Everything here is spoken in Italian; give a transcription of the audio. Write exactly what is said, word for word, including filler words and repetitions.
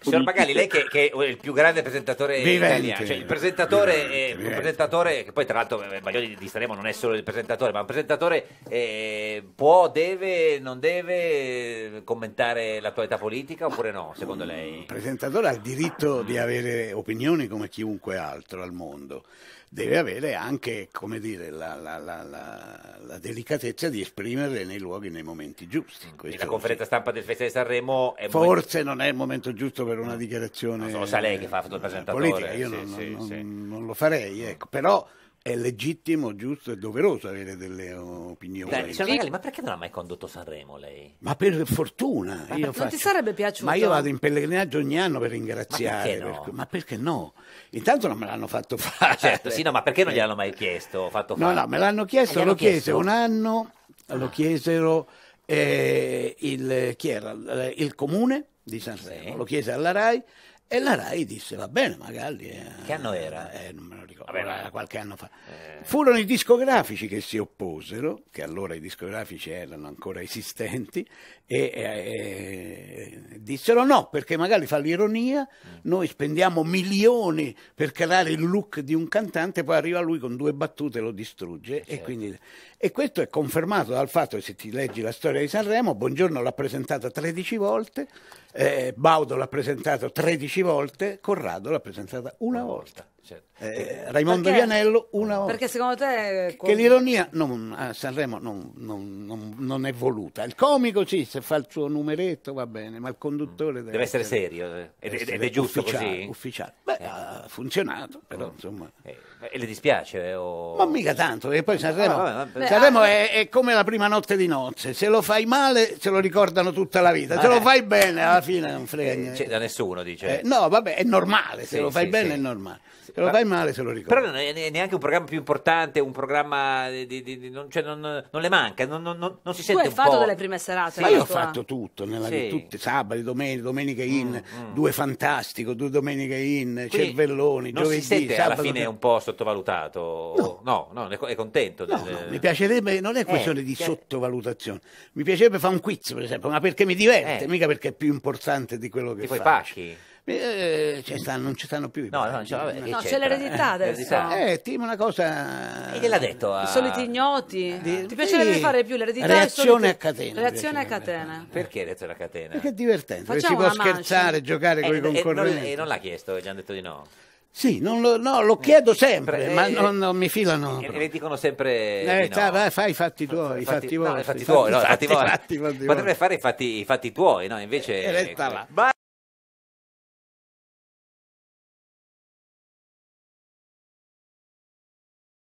Signor Magalli, lei che, che è il più grande presentatore italiano, cioè il presentatore, eh, il presentatore che poi tra l'altro Baglioni di Sanremo non è solo il presentatore, ma un presentatore eh, può, deve, non deve commentare l'attualità politica oppure no, secondo lei? Il presentatore ha il diritto di avere opinioni come chiunque altro al mondo. Deve avere anche, come dire, la, la, la, la, la delicatezza di esprimerle nei luoghi, nei momenti giusti. Questo la conferenza sì. stampa del Festival di Sanremo è forse momento... non è il momento giusto per una dichiarazione. Non lo sa lei che fa il presentatore politica, io sì, non, sì, non, sì. non lo farei, ecco. Però è legittimo, giusto e doveroso avere delle opinioni. Beh, cioè, Magalli, ma perché non ha mai condotto Sanremo lei? Ma per fortuna. Ma io non faccio... ti sarebbe piaciuto? Ma io vado in pellegrinaggio ogni anno per ringraziare. Ma perché no? Per... Ma perché no? Intanto non me l'hanno fatto fare. Ma certo, sì, no, ma perché non gliel'hanno mai chiesto? Fatto fare? No, no, me l'hanno chiesto, lo chiese un anno, lo chiesero eh, il, chi era? il comune di Sanremo, sì. lo chiese alla RAI. E la RAI disse, va bene Magalli... Eh, che anno era? Eh, non me lo ricordo, era qualche anno fa. Eh. Furono i discografici che si opposero, che allora i discografici erano ancora esistenti, e, e, e dissero no, perché Magalli fa l'ironia, mm. noi spendiamo milioni per calare il look di un cantante, poi arriva lui con due battute e lo distrugge. Certo. E, quindi, e questo è confermato dal fatto che se ti leggi la storia di Sanremo, Buongiorno l'ha presentata tredici volte, eh, Baudo l'ha presentato tredici volte, Corrado l'ha presentata una volta, certo. eh, Raimondo Vianello una volta. Perché secondo te com... che l'ironia non, a Sanremo non, non, non, non è voluta. Il comico sì, se fa il suo numeretto va bene, ma il conduttore mm. deve, deve essere, essere serio deve ed, essere ed è giusto ufficiale, così ufficiale. Beh, eh. ha funzionato, però mm. insomma eh. e le dispiace? Eh, o... ma mica tanto, perché poi Sanremo, ah, vabbè, vabbè. Sanremo ah, è, è come la prima notte di nozze, se lo fai male se lo ricordano tutta la vita, se ah, lo fai bene alla fine non frega niente, da nessuno dice. Eh, no, vabbè, è normale, se sì, lo fai sì, bene sì. è normale, se lo fai male se lo ricordi. Però non è neanche un programma più importante, un programma di, di, di, non, cioè non, non le manca, non, non, non si tu sente un po'. Tu hai fatto delle prime serate. Ma io ho fatto tutto, nella, sì. tutte, sabato, domenica, Domenica In, mm, mm. due fantastico, due Domenica In, Cervelloni, non giovedì. Si sente sabato, alla fine è un po' sottovalutato? No, no, no è contento. No, del... no, mi piacerebbe, non è questione eh, di che... sottovalutazione, mi piacerebbe fare un quiz per esempio, ma perché mi diverte, eh. mica perché è più importante di quello che tipo faccio. Pacchi. Eh, stanno, non ci stanno più. No, no, c'è no, l'eredità adesso. Eh, ti una cosa. E gliel'ha detto a... I Soliti Ignoti. Di... Ti piacerebbe sì. fare più l'eredità? Reazione a Catena. Reazione a Catena. Perché Reazione a Catena? Perché è divertente. Si può scherzare, giocare eh, con i concorrenti. E non, non l'ha chiesto, gli hanno detto di no. Sì, non lo, no, lo chiedo sempre, eh, ma non, non mi filano. E le dicono sempre eh, di no. Fai, fai i fatti tuoi, i fatti, fatti, no, fatti, fatti tuoi. No, fatti, fatti, fatti, fatti, fatti, fatti, potrebbe fare i fatti, i fatti tuoi, no? Invece... Eh,